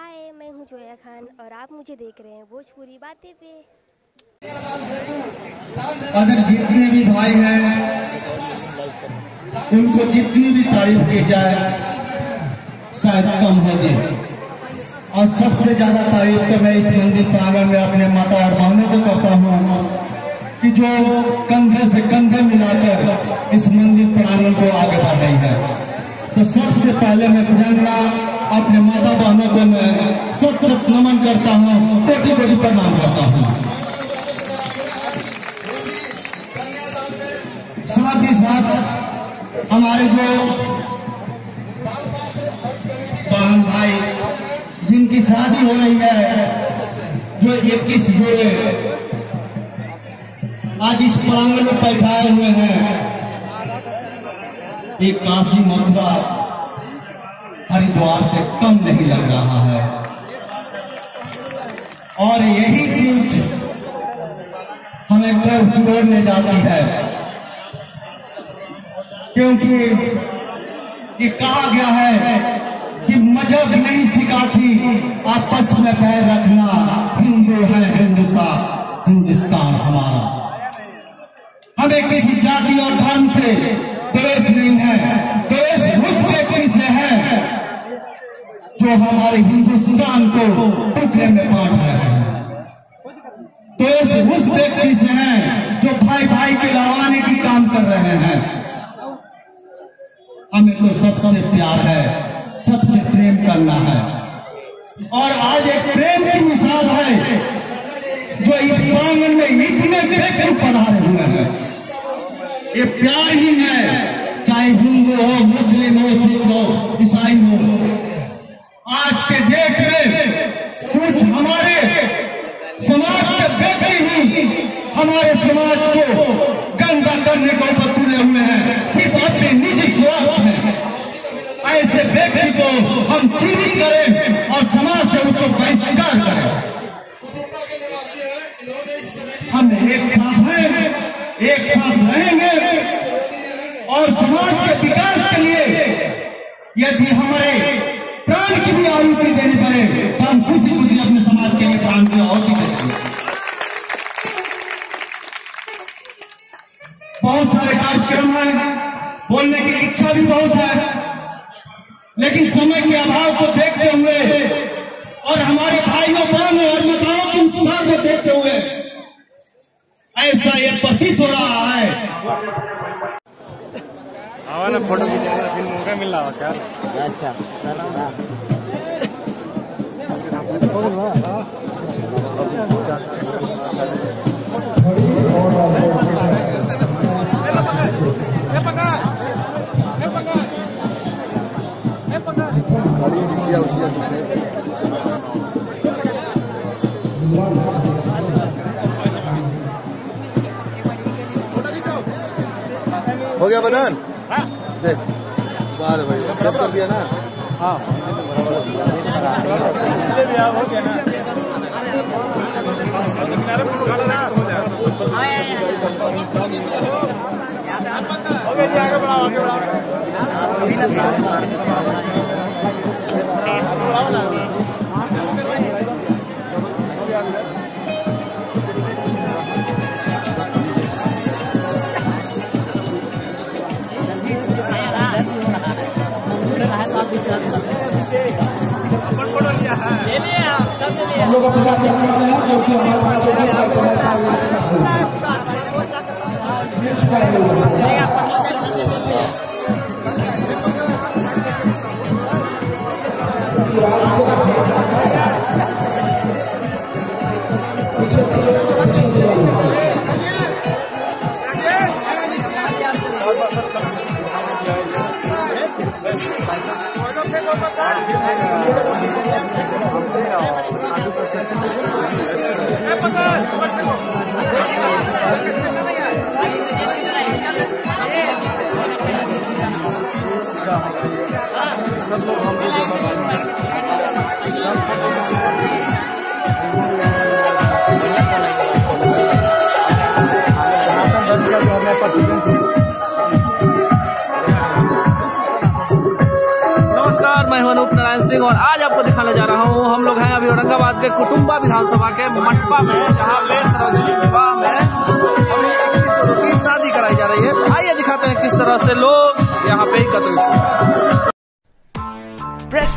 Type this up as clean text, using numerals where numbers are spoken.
हाय, मैं हूँ जोया खान और आप मुझे देख रहे हैं भोजपुरी बातें पे। अगर जितने भी भाई हैं उनको जितनी भी तारीफ की जाए शायद कम होगी, और सबसे ज्यादा तारीफ तो मैं इस मंदिर प्रांगण में अपने माता और बहनों को करता हूँ कि जो कंधे से कंधे मिलाकर इस मंदिर प्रांगण को आगे बढ़ रही है। तो सबसे पहले मैं प्रेरणा अपने माता बहनों को मैं सत सत नमन करता हूँ, कोटि कोटि प्रणाम करता हूँ। साथ ही साथ हमारे जो बहन भाई जिनकी शादी हो रही है, जो 21 जोड़े आज इस प्रांगण में बैठाए हुए हैं, एक काशी मथुरा हरिद्वार से कम नहीं लग रहा है। और यही चीज हमें गर्व की ओर ले जाती है, क्योंकि ये कहा गया है कि मजहब नहीं सिखाती आपस में पैर रखना। हिंदू है हिंदुस्तान हमारा, हमें किसी जाति और धर्म से द्वेष नहीं है। द्वेष उस व्यक्ति से है जो हमारे हिंदुस्तान को टुकड़े में बांट रहे हैं। द्वेष उस व्यक्ति से है जो भाई भाई के लड़वाने की काम कर रहे हैं। हमें तो सबसे प्यार है, सबसे प्रेम करना है। और आज एक प्रेम की मिसाल है जो इस प्रांगण में इतने व्यक्ति पधारे हुए हैं। ये प्यार ही है, चाहे हिंदू हो, मुस्लिम हो, सिख हो, ईसाई हो। आज के डेट में कुछ हमारे समाज के व्यक्ति ही हमारे समाज को गंदा करने के ऊपर तुले हुए हैं, सिर्फ अपने निजी स्वार्थ में। ऐसे व्यक्ति को हम चिन्हित करें और समाज से उसको बहिष्कार करें। हम एक साथ हैं, एक साथ रहेंगे और समाज के विकास के लिए यदि हमारे प्राण की भी आहुति देनी पड़े तो हम खुशी खुशी अपने समाज के लिए प्राण की आहुति देंगे। बहुत सारे कार्यक्रम हैं, बोलने की इच्छा भी बहुत है, लेकिन समय के अभाव को देखते हुए और हमारे भाइयों बहनों और माताओं के उत्साह को देखते हुए ऐसा ये प्रतीत हो रहा है। आवाना फोटो खिंचाना फिर मौका मिल रहा क्या? अच्छा हो गया बदन, देख बार भाई सब कर दिया ना। हाँ हो गया ना, हम लोग अपना चलने वाले हैं जो कि हमारे पास नमस्कार, मैं हूं अनूप नारायण। सिंह और आज आपको दिखाने जा रहा हूँ हम लोग हैं अभी औरंगाबाद के कुटुम्बा विधानसभा के मटपा में, जहाँ पे सर्वजनिक विवाह में अभी 21 लोगों की शादी कराई जा रही है। तो आइए दिखाते हैं किस तरह से लोग यहाँ पे एकत्रित। Press